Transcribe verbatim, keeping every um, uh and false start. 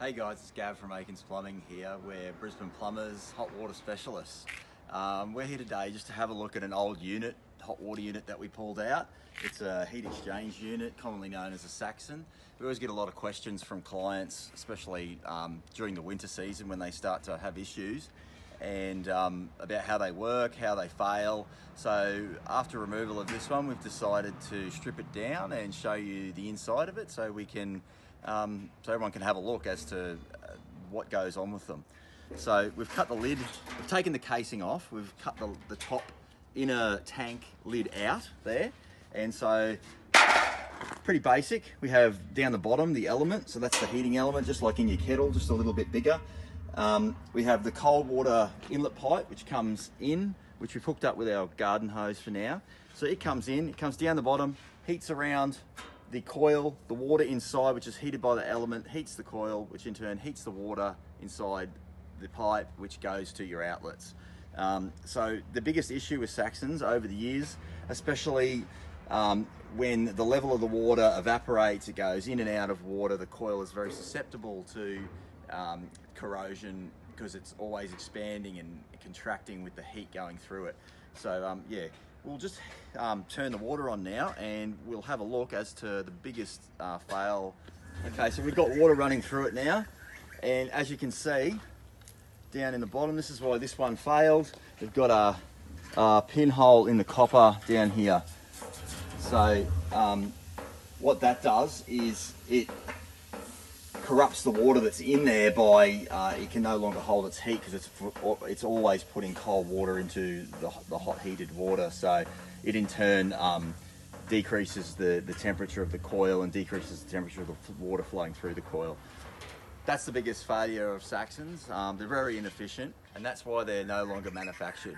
Hey guys, it's Gav from Akins Plumbing here. We're Brisbane Plumbers, hot water specialists. Um, we're here today just to have a look at an old unit, hot water unit that we pulled out. It's a heat exchange unit, commonly known as a Saxon. We always get a lot of questions from clients, especially um, during the winter season when they start to have issues, and um, about how they work, how they fail. So after removal of this one, we've decided to strip it down and show you the inside of it so we can Um, so everyone can have a look as to uh, what goes on with them. So we've cut the lid, we've taken the casing off, we've cut the, the top inner tank lid out there, and so pretty basic. We have down the bottom the element, so that's the heating element, just like in your kettle, just a little bit bigger. Um, we have the cold water inlet pipe which comes in, which we've hooked up with our garden hose for now. So it comes in, it comes down the bottom, heats around the coil, the water inside, which is heated by the element, heats the coil, which in turn heats the water inside the pipe, which goes to your outlets. Um, so the biggest issue with Saxons over the years, especially um, when the level of the water evaporates, it goes in and out of water, the coil is very susceptible to um, corrosion because it's always expanding and contracting with the heat going through it. So um, yeah, we'll just um, turn the water on now and we'll have a look as to the biggest uh, fail. Okay, so we've got water running through it now, and as you can see down in the bottom, this is why this one failed. We've got a, a pinhole in the copper down here. So um, what that does is it corrupts the water that's in there by uh, it can no longer hold its heat because it's it's always putting cold water into the, the hot heated water, so it in turn um, decreases the the temperature of the coil and decreases the temperature of the water flowing through the coil. That's the biggest failure of Saxons. Um, they're very inefficient, and that's why they're no longer manufactured.